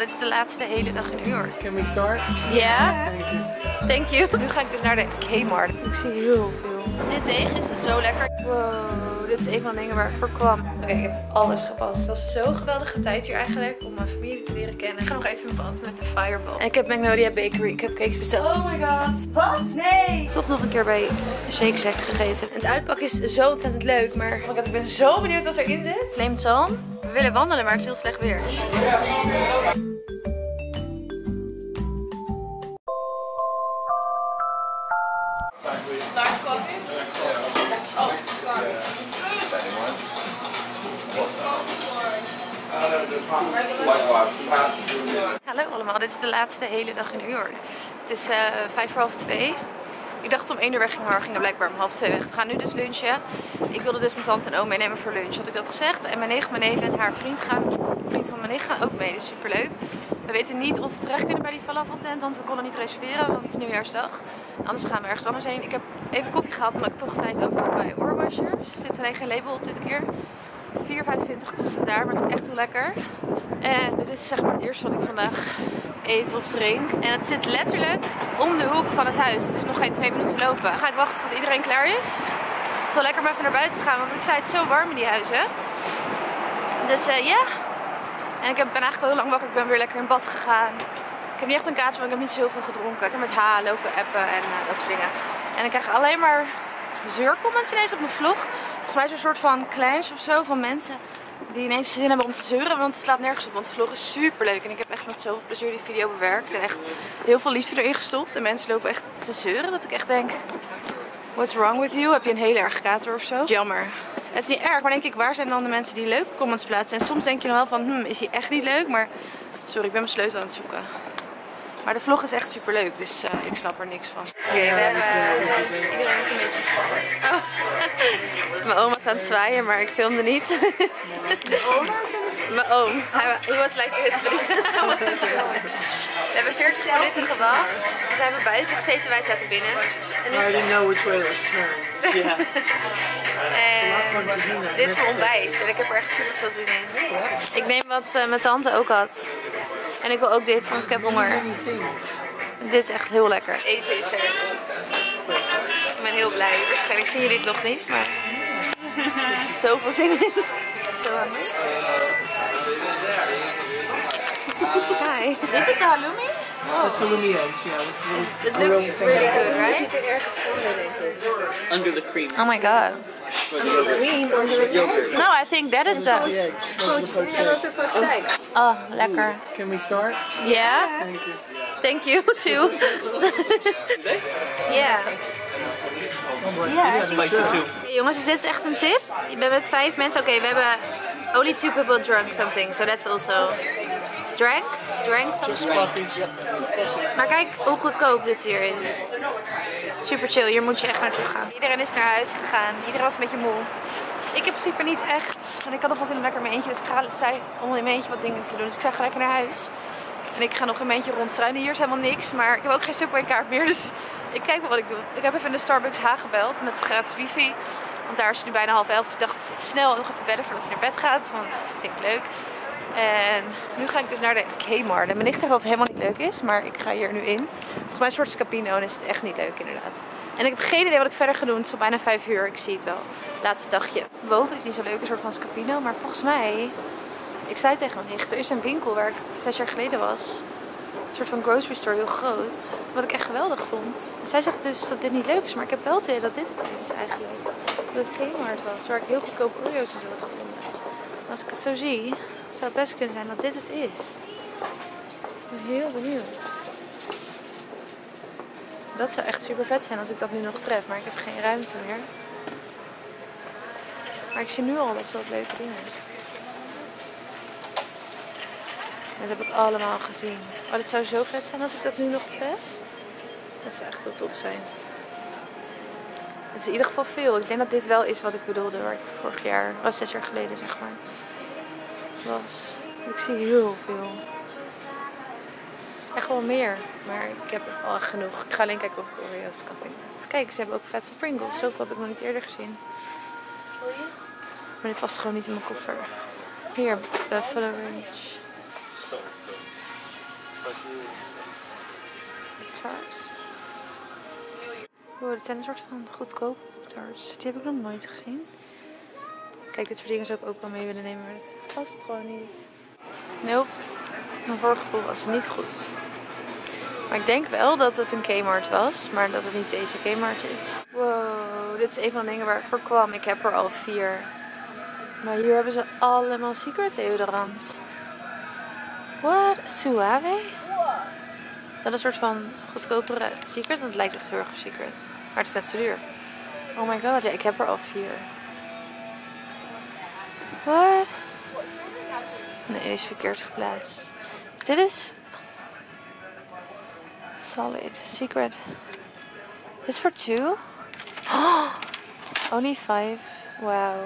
Dit is de laatste hele dag een uur. Can we start? Ja. Yeah. Thank you. Nu ga ik dus naar de Kmart. Ik zie heel veel. Dit deeg is zo lekker. Wow, dit is een van de dingen waar ik voor kwam. Oké, ik heb alles gepast. Het was zo'n geweldige tijd hier eigenlijk om mijn familie te leren kennen. Ik ga nog even in bad met de Fireball. En ik heb Magnolia Bakery cupcakes besteld. Oh my god. Wat? Nee. Toch nog een keer bij Shake Shack gegeten. En het uitpak is zo ontzettend leuk, maar oh god, ik ben zo benieuwd wat erin zit. Flamed zalm. We willen wandelen, maar het is heel slecht weer. Ja. Hallo allemaal, dit is de laatste hele dag in New York. Het is 1:55. Ik dacht om 1 uur weg ging, maar we gingen blijkbaar om 1:30 weg. We gaan nu dus lunchen. Ik wilde dus mijn tante en oom meenemen voor lunch, had ik dat gezegd. En mijn nicht, mijn neef en haar vriend van mijn nicht gaan ook mee, dus superleuk. We weten niet of we terecht kunnen bij die falafeltent, want we konden niet reserveren, want het is nieuwjaarsdag. Anders gaan we ergens anders heen. Ik heb even koffie gehad, omdat ik toch tijd over had bij oorwasher. Er zit alleen geen label op dit keer. 4,25 kost het daar, maar het is echt heel lekker. En dit is zeg maar het eerste wat ik vandaag eet of drink. En het zit letterlijk om de hoek van het huis. Het is nog geen 2 minuten lopen. Ga ik wachten tot iedereen klaar is. Het is wel lekker om even naar buiten te gaan, want ik zei het is zo warm in die huizen. Dus ja. En ik ben eigenlijk al heel lang wakker. Ik ben weer lekker in bad gegaan. Ik heb niet echt een kater, want ik heb niet zoveel gedronken. Ik heb met haar lopen appen en dat soort dingen. En ik krijg alleen maar zeurcomments ineens op mijn vlog. Volgens mij is er een soort van clash of zo van mensen die ineens zin hebben om te zeuren, want het slaat nergens op, want de vlog is super leuk en ik heb echt met zoveel plezier die video bewerkt en echt heel veel liefde erin gestopt en mensen lopen echt te zeuren dat ik echt denk, what's wrong with you? Heb je een hele erg kater of zo? Jammer. Het is niet erg, maar denk ik, waar zijn dan de mensen die leuke comments plaatsen? En soms denk je dan wel van, is die echt niet leuk? Maar sorry, ik ben mijn sleutel aan het zoeken. Maar de vlog is echt super leuk, dus ik snap er niks van. Oké, we hebben iedereen een beetje gevallen. Mijn oma is aan het zwaaien, maar ik filmde niet. Mijn oma is aan het zwaaien? Mijn oom. Hij was like this, but he wasn't filming. We hebben 40 minuten gewacht. We zijn buiten gezeten, wij zaten binnen. I already know which way it was turned. Yeah. En dit is mijn ontbijt en ik heb er echt super veel zin in. Ik neem wat mijn tante ook had. En ik wil ook dit, want ik heb honger. Dit is echt heel lekker. Eten is er. Ik ben heel blij. Waarschijnlijk zien jullie het nog niet, maar... Zoveel zin in. Zo handig. Hi. This is the halloumi? Oh. That's halloumi eggs, yeah. It looks really good, right? Ziet er ergens onder, denk ik. Under the cream. Oh my god. Under the cream? No, I think that is that. Oh, lekker. Can we start? Yeah. Thank you, too. Yeah. Jongens, dus dit is echt een tip. Je bent met 5 mensen. Oké, we hebben only 2 people drunk something, so that's also... Drank something. Maar kijk hoe goedkoop dit hier is. Super chill, hier moet je echt naartoe gaan. Iedereen is naar huis gegaan, iedereen was een beetje moe. Ik in principe niet echt. En ik had nog wel zin om lekker in mijn eentje, dus ik zei om in mijn eentje wat dingen te doen. Dus ik zei ga lekker naar huis. En ik ga nog in mijn eentje rondstruinen, hier is helemaal niks. Maar ik heb ook geen Subway kaart meer, dus ik kijk wel wat ik doe. Ik heb even in de Starbucks H gebeld met gratis wifi. Want daar is het nu bijna 12:30, dus ik dacht snel nog even bellen voordat hij naar bed gaat. Want dat vind ik leuk. En nu ga ik dus naar de Kmart. En mijn nicht zegt dat het helemaal niet leuk is, maar ik ga hier nu in. Volgens mij is het een soort Scapino en is het echt niet leuk inderdaad. En ik heb geen idee wat ik verder ga doen. Het is al bijna 5 uur, ik zie het wel. Laatste dagje. Boven is niet zo leuk, een soort van Scapino. Maar volgens mij, ik zei tegen mijn nicht, er is een winkel waar ik 6 jaar geleden was. Een soort van grocery store, heel groot. Wat ik echt geweldig vond. Zij zegt dus dat dit niet leuk is, maar ik heb wel het idee dat dit het is eigenlijk. Dat het Kmart was, waar ik heel goedkoop Oreo's en zo had gevonden. Als ik het zo zie, zou het best kunnen zijn dat dit het is. Ik ben heel benieuwd. Dat zou echt super vet zijn als ik dat nu nog tref, maar ik heb geen ruimte meer. Maar ik zie nu al best wel wat leuke dingen. En dat heb ik allemaal gezien. Oh, dat zou zo vet zijn als ik dat nu nog tref. Dat zou echt heel tof zijn. Het is in ieder geval veel. Ik denk dat dit wel is wat ik bedoelde, waar ik vorig jaar, 6 jaar geleden zeg maar, was. Ik zie heel veel. Echt wel meer, maar ik heb al echt genoeg. Ik ga alleen kijken of ik Oreo's kan vinden. Kijk, ze hebben ook vet van Pringles. Zoveel heb ik nog niet eerder gezien. Maar dit past gewoon niet in mijn koffer. Hier, Buffalo Ranch. Tarts. Wow, dit zijn een soort van goedkope tarts. Die heb ik nog nooit gezien. Kijk, dit soort dingen zou ik ook wel mee willen nemen, maar dat past gewoon niet. Nope. Mijn voorgevoel was niet goed. Maar ik denk wel dat het een Kmart was, maar dat het niet deze Kmart is. Wow, dit is een van de dingen waar ik voor kwam. Ik heb er al 4. Maar hier hebben ze allemaal secret deodorant. Wat? Suave? Dat is een soort van goedkopere secret, want het lijkt echt heel erg op secret. Maar het is net zo duur. Oh my god, ja, ik heb er al 4. Wat? Nee, die is verkeerd geplaatst. Dit is... Solid secret. Dit is voor 2? Oh, only 5. Wauw.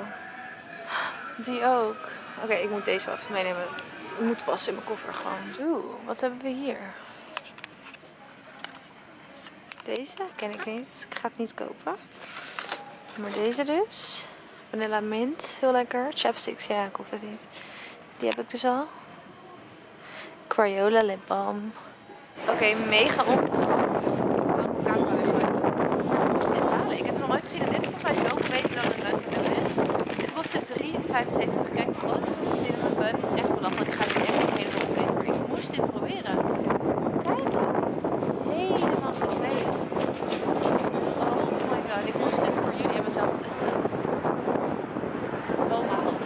Die ook. Oké, ik moet deze wel even meenemen. Ik moet pas in mijn koffer gewoon. Oeh, wat hebben we hier? Deze ken ik niet. Ik ga het niet kopen. Maar deze dus. Vanilla mint. Heel lekker. Chapsticks. Ja, ik hoef het niet. Die heb ik dus al. Crayola lipbalm. Oké, mega ongezond. Ik kan wel even uit. Ik moest dit halen. Ik heb het nog nooit gedaan. Dit vergelijk wel beter dan het dankjewel is. Dit kostte 3,75. Kijk hoe groot het is. Het is echt belachelijk. Ik ga het echt niet helemaal beter. Maar ik moest dit proberen. Kijk dat. Helemaal gevlees. Oh my god. Ik moest dit voor jullie en mezelf testen. Oh my god.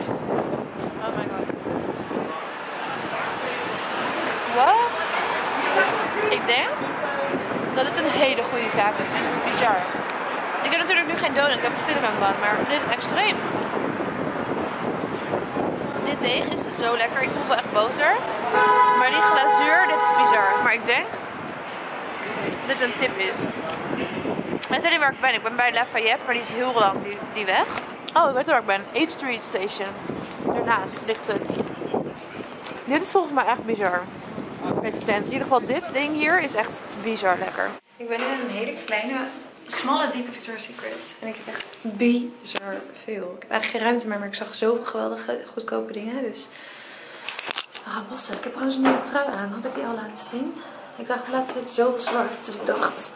Oh my god. Wat? Ik denk dat het een hele goede zaak is. Dit is bizar. Ik heb natuurlijk nu geen donut, ik heb een cinnamon bun, maar dit is extreem. Dit deeg is zo lekker. Ik proef wel echt boter. Maar die glazuur, dit is bizar. Maar ik denk dat dit een tip is. Ik weet niet waar ik ben. Ik ben bij Lafayette, maar die is heel lang, die weg. Oh, ik weet waar ik ben. 8th Street Station. Daarnaast ligt het. Dit is volgens mij echt bizar. Deze tent. In ieder geval dit ding hier is echt bizar lekker. Ik ben in een hele kleine, smalle, diepe Victoria's Secret. En ik heb echt bizar veel. Ik heb eigenlijk geen ruimte meer, maar ik zag zoveel geweldige, goedkope dingen. Dus, ah, was het? Ik heb trouwens een nieuwe trui aan. Had ik die al laten zien? Ik dacht, laatst werd zoveel zwart. Dus ik dacht,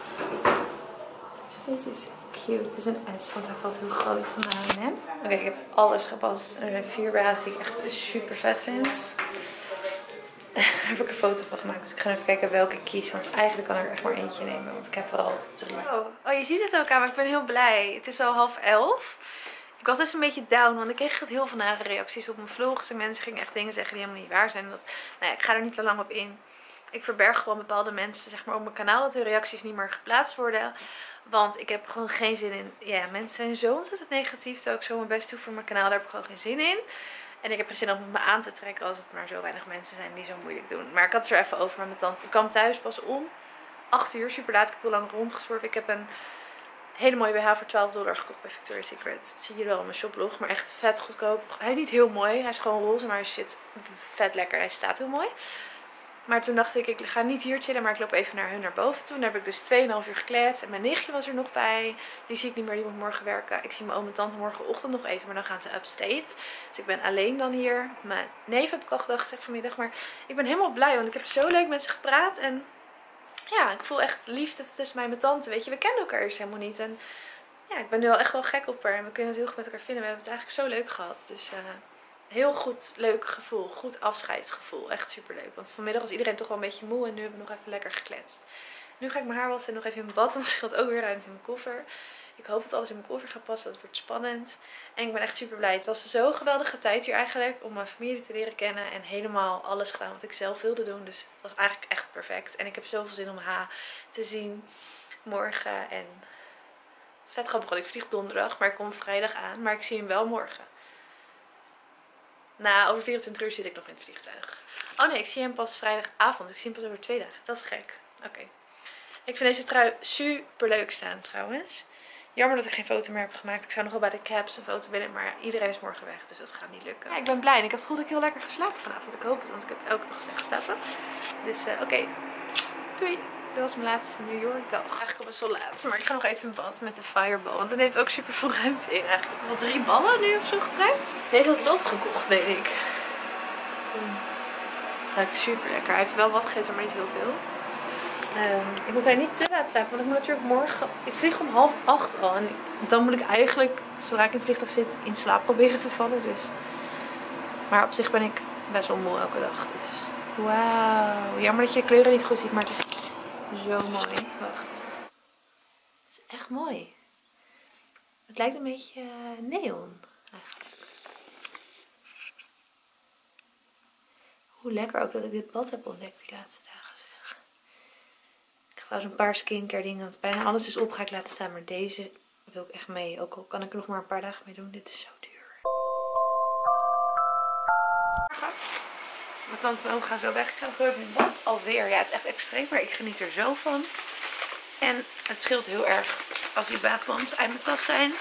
deze is cute. Het is een S, want hij valt heel groot van mij. Oké, ik heb alles gepast. En er zijn 4 BH's die ik echt super vet vind. Daar heb ik een foto van gemaakt, dus ik ga even kijken welke ik kies. Want eigenlijk kan ik er echt maar eentje nemen, want ik heb er al 3. Oh, je ziet het ook aan, maar ik ben heel blij. Het is al 11:30. Ik was dus een beetje down, want ik kreeg echt heel veel nare reacties op mijn vlogs. En mensen gingen echt dingen zeggen die helemaal niet waar zijn. Dat, nou ja, ik ga er niet te lang op in. Ik verberg gewoon bepaalde mensen, zeg maar, op mijn kanaal dat hun reacties niet meer geplaatst worden. Want ik heb gewoon geen zin in. Ja, mensen zijn zo ontzettend negatief, terwijl ik zo mijn best doe voor mijn kanaal. Daar heb ik gewoon geen zin in. En ik heb geen zin om me aan te trekken als het maar zo weinig mensen zijn die zo moeilijk doen. Maar ik had het er even over met mijn tante. Ik kwam thuis pas om 8 uur, super laat. Ik heb heel lang rondgezworven. Ik heb een hele mooie BH voor $12 gekocht bij Victoria's Secret. Dat zie je wel in mijn shoplog, maar echt vet goedkoop. Hij is niet heel mooi, hij is gewoon roze, maar hij zit vet lekker. Hij staat heel mooi. Maar toen dacht ik, ik ga niet hier chillen, maar ik loop even naar hun naar boven toe. Daar heb ik dus 2,5 uur gekletst. En mijn nichtje was er nog bij. Die zie ik niet meer, die moet morgen werken. Ik zie mijn oom en tante morgenochtend nog even, maar dan gaan ze upstate. Dus ik ben alleen dan hier. Mijn neef heb ik al gedacht, zeg vanmiddag. Maar ik ben helemaal blij, want ik heb zo leuk met ze gepraat. En ja, ik voel echt liefde tussen mij en mijn tante. Weet je, we kennen elkaar eerst helemaal niet. En ja, ik ben nu al echt wel gek op haar. En we kunnen het heel goed met elkaar vinden. We hebben het eigenlijk zo leuk gehad. Dus heel goed, leuk gevoel. Goed afscheidsgevoel. Echt superleuk. Want vanmiddag was iedereen toch wel een beetje moe. En nu hebben we nog even lekker gekletst. Nu ga ik mijn haar wassen en nog even in bad. Want er scheelt ook weer ruimte in mijn koffer. Ik hoop dat alles in mijn koffer gaat passen. Dat wordt spannend. En ik ben echt super blij. Het was zo'n geweldige tijd hier eigenlijk. Om mijn familie te leren kennen. En helemaal alles gedaan wat ik zelf wilde doen. Dus het was eigenlijk echt perfect. En ik heb zoveel zin om haar te zien. Morgen. En vet grappig. Want ik vlieg donderdag. Maar ik kom vrijdag aan. Maar ik zie hem wel morgen. Nou, over 24 uur zit ik nog in het vliegtuig. Oh nee, ik zie hem pas vrijdagavond. Ik zie hem pas over 2 dagen. Dat is gek. Oké. Ik vind deze trui super leuk staan trouwens. Jammer dat ik geen foto meer heb gemaakt. Ik zou nog wel bij de caps een foto willen. Maar iedereen is morgen weg. Dus dat gaat niet lukken. Ja, ik ben blij. En ik heb het gevoel dat ik heel lekker geslapen vanavond. Ik hoop het. Want ik heb elke dag slecht geslapen. Dus oké. Doei. Dit was mijn laatste New York dag. Eigenlijk al best wel laat. Maar ik ga nog even in bad met de Fireball. Want dat neemt ook super veel ruimte in eigenlijk. Ik heb wel 3 ballen nu of zo gebruikt. Deze had Lot gekocht, weet ik. Toen Ruikt super lekker. Hij heeft wel wat glitter, maar niet heel veel. Ik moet daar niet te laat slapen, want ik moet natuurlijk morgen... Ik vlieg om 7:30 al. En dan moet ik eigenlijk, zodra ik in het vliegtuig zit, in slaap proberen te vallen. Dus. Maar op zich ben ik best wel moe elke dag. Dus. Wauw. Jammer dat je de kleuren niet goed ziet, maar het is zo mooi. Wacht. Het is echt mooi. Het lijkt een beetje neon eigenlijk. Hoe lekker ook dat ik dit bad heb ontdekt die laatste dagen, zeg. Ik ga trouwens een paar skincare dingen, want bijna alles is op, ga ik laten staan. Maar deze wil ik echt mee, ook al kan ik er nog maar een paar dagen mee doen. Dit is zo duur. Mijn tante en oom gaan zo weg. Ik ga nog even in het bad alweer. Ja, het is echt extreem, maar ik geniet er zo van. En het scheelt heel erg als die baadpans uit mijn tas zijn.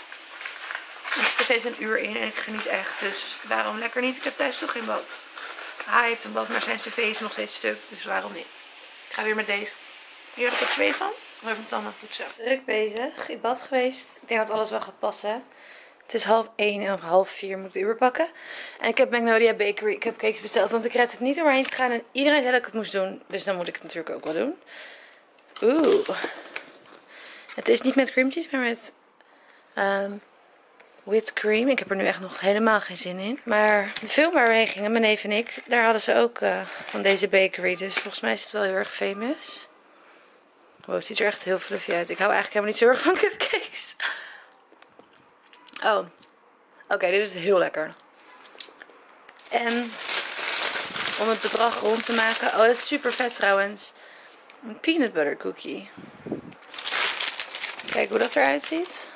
Er zit steeds een uur in en ik geniet echt. Dus waarom lekker niet? Ik heb thuis toch geen bad. Hij heeft een bad, maar zijn cv is nog steeds stuk, dus waarom niet? Ik ga weer met deze. Hier had ik er 2 van. Even mijn tanden poetsen. Druk bezig. In bad geweest. Ik denk dat alles wel gaat passen. Het is 12:30 en om 15:30 moet ik de Uber pakken. En ik heb Magnolia Bakery cupcakes besteld, want ik red het niet om erheen te gaan. En iedereen zei dat ik het moest doen, dus dan moet ik het natuurlijk ook wel doen. Oeh. Het is niet met cream cheese, maar met whipped cream. Ik heb er nu echt nog helemaal geen zin in. Maar de film waar we heen gingen, mijn neef en ik, daar hadden ze ook van deze bakery. Dus volgens mij is het wel heel erg famous. Wow, het ziet er echt heel fluffy uit. Ik hou eigenlijk helemaal niet zo erg van cupcakes. Oh, oké, dit is heel lekker. En om het bedrag rond te maken, oh, dat is super vet trouwens. Een peanut butter cookie. Kijk hoe dat eruit ziet.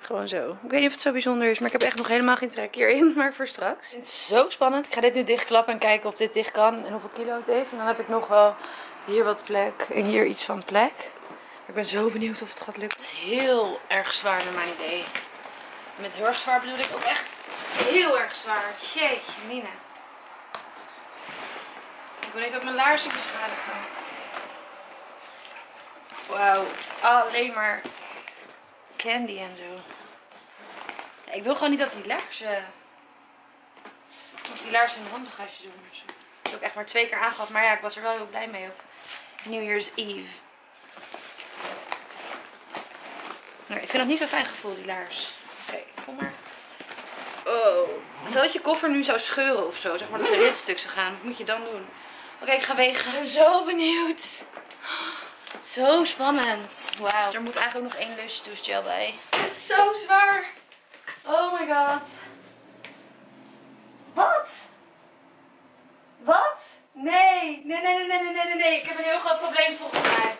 Gewoon zo. Ik weet niet of het zo bijzonder is, maar ik heb echt nog helemaal geen trek hierin. Maar voor straks. Het is zo spannend. Ik ga dit nu dichtklappen en kijken of dit dicht kan en hoeveel kilo het is. En dan heb ik nog wel hier wat plek en hier iets van plek. Maar ik ben zo benieuwd of het gaat lukken. Het is heel erg zwaar naar mijn idee. Met heel erg zwaar bedoel ik ook echt heel erg zwaar. Jeetje, Mina. Ik wil niet dat mijn laarzen beschadigen. Wauw, alleen maar candy en zo. Ik wil gewoon niet dat die laarzen... Ik moest die laarzen in mijn handbagage doen. Dat heb ik echt maar 2 keer aangehad. Maar ja, ik was er wel heel blij mee op New Year's Eve. Maar ik vind het niet zo'n fijn gevoel, die laars. Oké, kom maar. Oh. Stel dat je koffer nu zou scheuren of zo. Zeg maar dat er dit stuk zou gaan. Wat moet je dan doen? Oké, ik ga wegen. Ik ben zo benieuwd. Zo spannend. Wauw. Er moet eigenlijk nog 1 lusje douchegel bij. Het is zo zwaar. Oh my god. Wat? Wat? Nee. Nee. Ik heb een heel groot probleem volgens mij.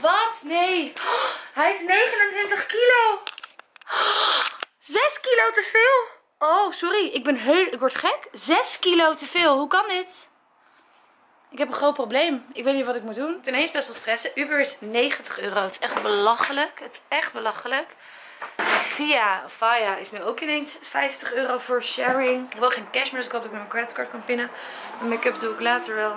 Wat? Nee. Oh, hij is 29 kilo. Oh, 6 kilo te veel. Oh, sorry. Ik word gek. 6 kilo te veel. Hoe kan dit? Ik heb een groot probleem. Ik weet niet wat ik moet doen. Ten eerste best wel stressen. Uber is €90. Het is echt belachelijk. Het is echt belachelijk. Via is nu ook ineens €50 voor sharing. Ik heb ook geen cash meer, dus ik hoop dat ik met mijn creditcard kan pinnen. Mijn make-up doe ik later wel.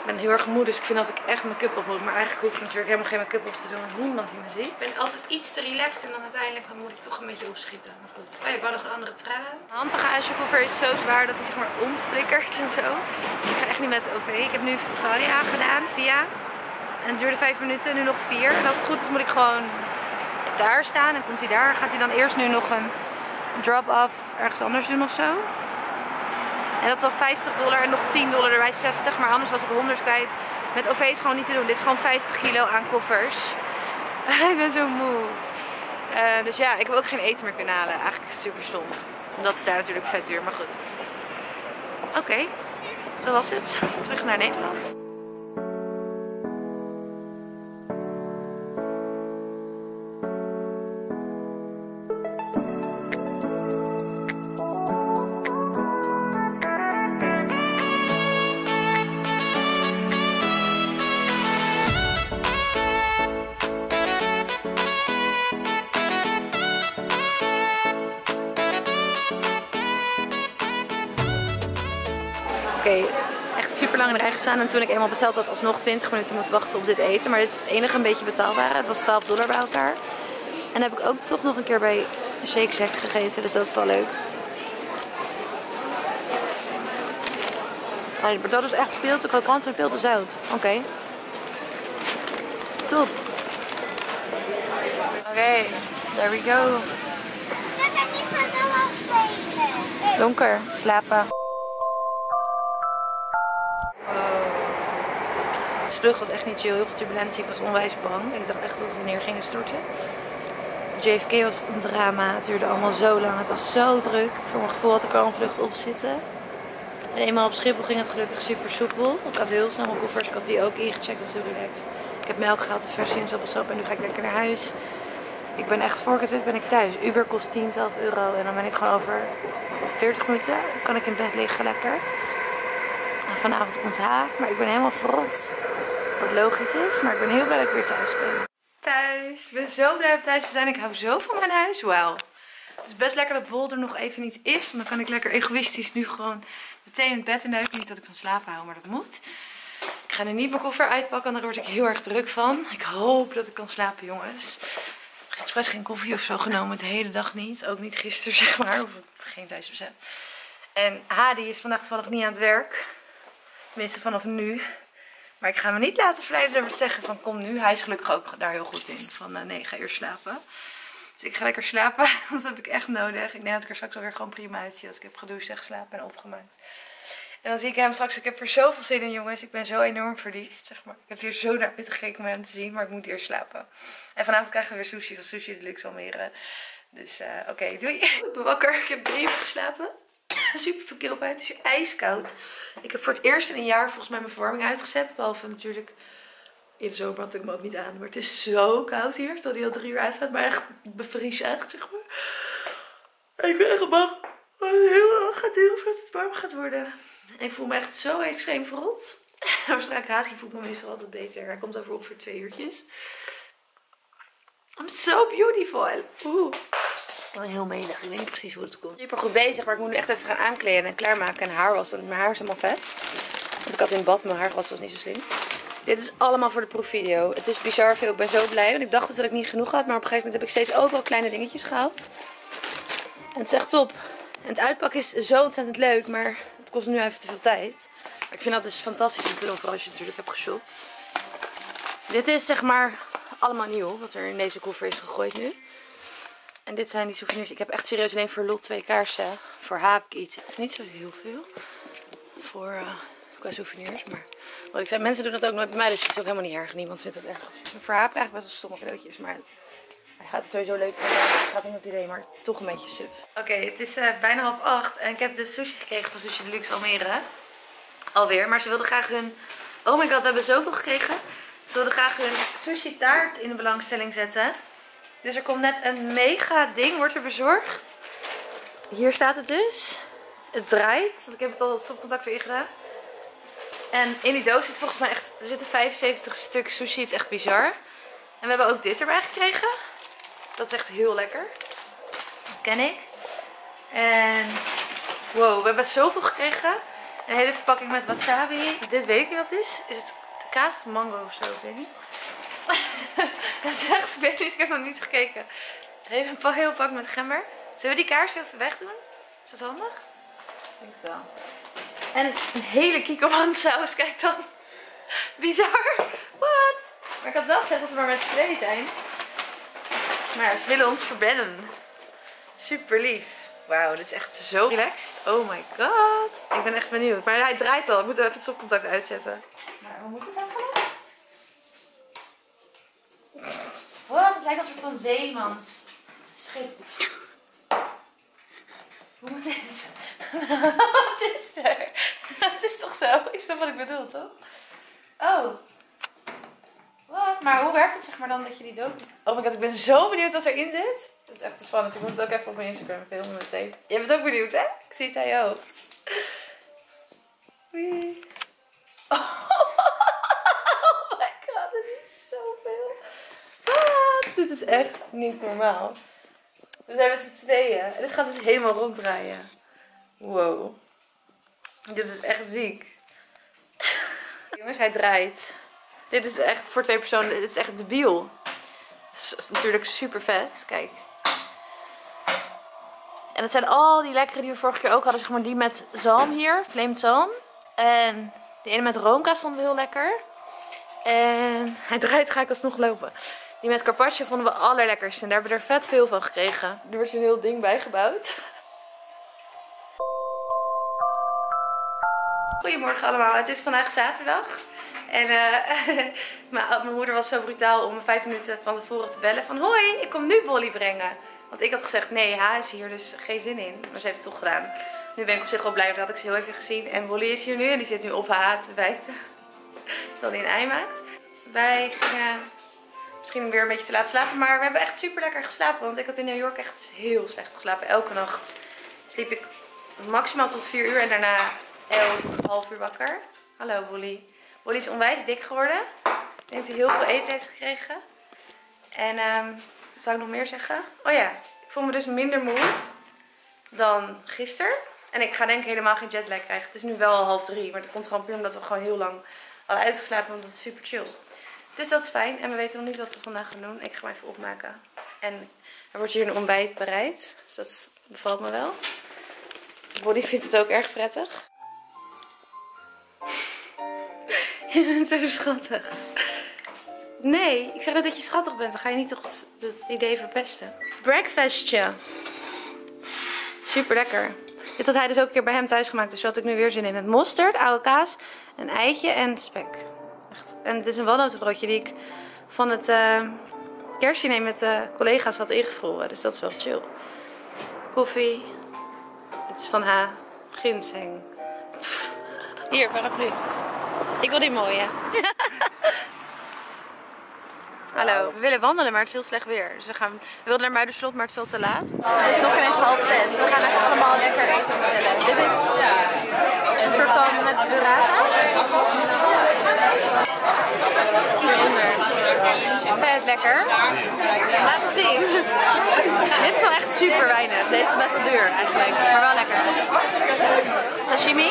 Ik ben heel erg moe, dus ik vind dat ik echt make-up op moet. Maar eigenlijk hoef ik natuurlijk helemaal geen make-up op te doen. Want niemand die me ziet. Ik ben altijd iets te relaxed en dan uiteindelijk moet ik toch een beetje opschieten. Maar goed. Oh, ik wou nog een andere trui aan. Mijn handbagagekoffer is zo zwaar dat hij zeg maar omflikkert en zo. Dus ik ga echt niet met de OV. Ik heb nu Varia gedaan, Via. En het duurde 5 minuten, nu nog 4. En als het goed is moet ik gewoon daar staan. En komt hij daar. Gaat hij dan eerst nu nog een drop-off ergens anders doen of zo. En dat is dan $50 en nog $10 erbij, 60. Maar anders was ik 100 kwijt. Met OV is gewoon niet te doen. Dit is gewoon 50 kilo aan koffers. Ik ben zo moe. Dus ja, ik heb ook geen eten meer kunnen halen. Eigenlijk is het super stom. Dat is daar natuurlijk vet duur, maar goed. Oké, dat was het. Terug naar Nederland. Echt super lang in de rij gestaan en toen ik eenmaal besteld had alsnog 20 minuten moest wachten op dit eten. Maar dit is het enige een beetje betaalbare. Het was $12 bij elkaar. En heb ik ook toch nog een keer bij Shake Shack gegeten, dus dat is wel leuk. Maar dat is echt veel te krokant en veel te zout. Oké. Top. Oké, there we go. Donker, slapen. De vlucht was echt niet chill, heel veel turbulentie, ik was onwijs bang. Ik dacht echt dat we neer gingen storten. JFK was een drama, het duurde allemaal zo lang, het was zo druk. Voor mijn gevoel had ik al een vlucht op zitten. En eenmaal op Schiphol ging het gelukkig super soepel. Ik had heel snel mijn koffers, ik had die ook ingecheckt, was heel relaxed. Ik heb melk gehaald, de versie en sappelsap en nu ga ik lekker naar huis. Ik ben echt, voor ik het weet ben ik thuis. Uber kost 10, 12 euro en dan ben ik gewoon over 40 minuten. Dan kan ik in bed liggen lekker. En vanavond komt haar, maar ik ben helemaal verrot. Wat logisch is, maar ik ben heel blij dat ik weer thuis ben. Thuis, ik ben zo blij om thuis te zijn. Ik hou zo van mijn huis. Wauw. Het is best lekker dat Bol er nog even niet is. Want dan kan ik lekker egoïstisch nu gewoon meteen in het bed induiken. Niet dat ik van slapen hou, maar dat moet. Ik ga nu niet mijn koffer uitpakken, want daar word ik heel erg druk van. Ik hoop dat ik kan slapen, jongens. Ik heb expres geen koffie of zo genomen, de hele dag niet. Ook niet gisteren, zeg maar. Of geen thuisbezet. En Hadi is vandaag toevallig niet aan het werk. Tenminste, vanaf nu. Maar ik ga me niet laten verleiden door te zeggen van kom nu. Hij is gelukkig ook daar heel goed in. Van nee, ga eerst slapen. Dus ik ga lekker slapen. Dat heb ik echt nodig. Ik denk dat ik er straks alweer gewoon prima uitzie als ik heb gedoucht en geslapen en opgemaakt. En dan zie ik hem straks. Ik heb er zoveel zin in, jongens. Ik ben zo enorm verliefd, zeg maar. Ik heb hier zo naar uitgekeken om hem te zien. Maar ik moet eerst slapen. En vanavond krijgen we weer sushi van Sushi Deluxe Almere. Dus oké, doei. Ik ben wakker. Ik heb 3 uur geslapen. Super veel keelpijn. Het is hier ijskoud. Ik heb voor het eerst in een jaar volgens mij mijn verwarming uitgezet. Behalve natuurlijk in de zomer had ik me ook niet aan. Maar het is zo koud hier. Tot die al 3 uur uitgaat. Maar echt bevries echt, zeg maar. En ik ben echt bang dat het heel lang gaat duren voordat het warm gaat worden. En ik voel me echt zo extreem verrot. Waarschijnlijk Hazi voelt me meestal altijd beter. Hij komt over ongeveer 2 uurtjes. I'm so beautiful. Oeh. Ik ben heel menig. Ik weet niet precies hoe het komt. Super goed bezig, maar ik moet nu echt even gaan aankleden en klaarmaken en haar wassen. Mijn haar is helemaal vet. Want ik had in het bad, mijn haar was niet zo slim. Dit is allemaal voor de proefvideo. Het is bizar veel. Ik ben zo blij. Want ik dacht dus dat ik niet genoeg had, maar op een gegeven moment heb ik steeds ook wel kleine dingetjes gehaald. En het is echt top. En het uitpakken is zo ontzettend leuk, maar het kost nu even te veel tijd. Maar ik vind dat dus fantastisch om te doen, vooral als je natuurlijk hebt geshopt. Dit is zeg maar allemaal nieuw, wat er in deze koffer is gegooid nu. En dit zijn die souvenirs. Ik heb echt serieus alleen voor Lot 2 kaarsen. Voor Haap ik iets. Niet zo heel veel. Voor qua souvenirs. Maar wat ik zei, mensen doen dat ook nooit bij mij. Dus het is ook helemaal niet erg. Niemand vindt het erg. Voor Haap krijg ik best wel stomme cadeautjes. Maar hij gaat het sowieso leuk vinden. Het gaat niet op het idee, maar toch een beetje suf. Oké, het is bijna 7:30. En ik heb de sushi gekregen van Sushi Deluxe Almere. Alweer. Maar ze wilden graag hun... Oh my god, we hebben zoveel gekregen. Ze wilden graag hun sushi taart in de belangstelling zetten. Dus er komt net een mega ding, wordt er bezorgd. Hier staat het dus. Het draait, want ik heb het al het stopcontact weer ingedaan. En in die doos zit volgens mij echt, er zitten 75 stuk sushi, het is echt bizar. En we hebben ook dit erbij gekregen. Dat is echt heel lekker. Dat ken ik. En wow, we hebben zoveel gekregen. Een hele verpakking met wasabi. Dit weet ik niet wat het is. Is het kaas of mango of zo, ik weet niet. Dat is echt vervelend, ik heb nog niet gekeken. Even een heel pak met gember. Zullen we die kaars even wegdoen? Is dat handig? Ik denk het wel. En een hele kikkerwandsaus, kijk dan. Bizar. Wat? Maar ik had wel gezegd dat we maar met 2 zijn. Maar ze willen ons verbellen. Super lief. Wauw, dit is echt zo relaxed. Oh my god. Ik ben echt benieuwd. Maar hij draait al, ik moet even het stopcontact uitzetten. Maar hoe moet het dan gaan? Wat? Het lijkt als een soort van zeemansschip. Hoe moet dit? Wat is er? Het is toch zo? Is dat wat ik bedoel, toch? Oh. Wat? Maar hoe werkt het zeg maar dan dat je die dood doet? Oh my god, ik ben zo benieuwd wat erin zit. Het is echt spannend. Ik moet het ook even op mijn Instagram filmen meteen. Jij bent ook benieuwd, hè? Ik zie het aan je hoofd. Wie? Dit is echt niet normaal. We zijn met z'n 2. En dit gaat dus helemaal ronddraaien. Wow. Dit is echt ziek. Jongens, hij draait. Dit is echt voor 2 personen. Dit is echt debiel. Het is natuurlijk super vet. Kijk. En het zijn al die lekkere die we vorige keer ook hadden. Zeg maar die met zalm hier. Vlaamd zalm. En de ene met roomkaas vonden we heel lekker. En hij draait, ga ik alsnog lopen. Die met carpaccio vonden we allerlekkerst. En daar hebben we er vet veel van gekregen. Er wordt een heel ding bijgebouwd. Goedemorgen allemaal. Het is vandaag zaterdag. En mijn moeder was zo brutaal om me 5 minuten van tevoren te bellen. Van hoi, ik kom nu Bolly brengen. Want ik had gezegd nee, hij is hier dus geen zin in. Maar ze heeft het toch gedaan. Nu ben ik op zich wel blij, dat had ik ze heel even gezien. En Bolly is hier nu en die zit nu op haar te bijten. Terwijl hij een ei maakt. Wij gingen misschien weer een beetje te laat slapen. Maar we hebben echt super lekker geslapen. Want ik had in New York echt heel slecht geslapen. Elke nacht sliep ik maximaal tot 4 uur. En daarna elk half uur wakker. Hallo Bolly. Bolly is onwijs dik geworden. Ik denk dat hij heel veel eten heeft gekregen. En wat zou ik nog meer zeggen? Oh ja, ik voel me dus minder moe dan gisteren. En ik ga denk ik helemaal geen jetlag krijgen. Het is nu wel 2:30, maar dat komt gewoon puur omdat we gewoon heel lang al uitgeslapen, want dat is super chill. Dus dat is fijn. En we weten nog niet wat we vandaag gaan doen. Ik ga hem even opmaken. En er wordt hier een ontbijt bereid. Dus dat bevalt me wel. Bolly vindt het ook erg prettig. Je bent zo schattig. Nee, ik zeg dat je schattig bent. Dan ga je niet toch het idee verpesten. Breakfastje. Super lekker. Dit had hij dus ook een keer bij hem thuis gemaakt. Dus wat ik nu weer zin in met mosterd, oude kaas, een eitje en spek. Echt. En het is een walnotenbroodje die ik van het kerstdiner met collega's had ingevroren. Dus dat is wel chill. Koffie. Dit is van H. Ginseng. Hier, paraplu. Ik wil die mooie. Hallo, we willen wandelen, maar het is heel slecht weer. Dus we wilden naar Muiderslot, maar het is al te laat. Het is nog ineens 5:30. We gaan echt allemaal lekker eten bestellen. Dit is een soort van met burrata. Hieronder. Vet lekker. Laat het zien. Dit is wel echt super weinig. Deze is best wel duur eigenlijk, maar wel lekker. Sashimi,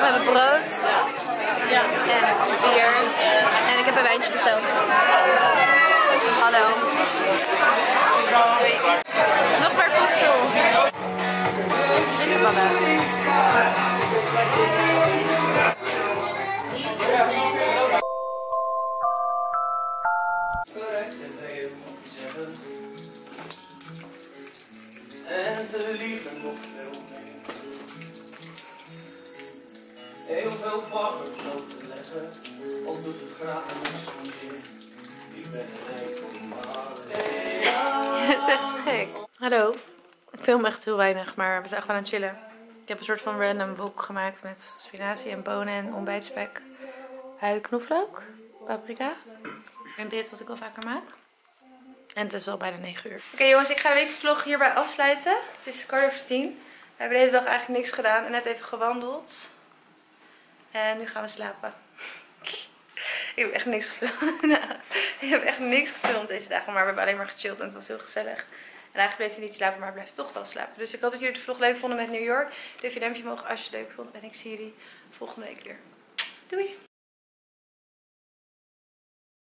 met brood en bier. En ik heb een wijntje besteld. Hallo. Doei. Nog maar voedsel. Lekker mannen. En de liefde nog veel meer. Heel veel pakken zo te leggen. Al doet het graag een zin. Ik ben echt gek. Hallo. Ik film echt heel weinig, maar we zijn gewoon aan het chillen. Ik heb een soort van random wok gemaakt met spinazie en bonen en ontbijtspek. Knoflook, paprika. En dit wat ik al vaker maak. En het is al bijna 9 uur. Oké, jongens, ik ga de weekvlog hierbij afsluiten. Het is 10:15. We hebben de hele dag eigenlijk niks gedaan en net even gewandeld. En nu gaan we slapen. Ik heb echt niks gefilmd. Ik heb echt niks gefilmd deze dagen. Maar we hebben alleen maar gechilled en het was heel gezellig. En eigenlijk bleef hij niet slapen, maar hij blijft toch wel slapen. Dus ik hoop dat jullie de vlog leuk vonden met New York. Durf je duimpje omhoog als je het leuk vond. En ik zie jullie volgende week weer. Doei!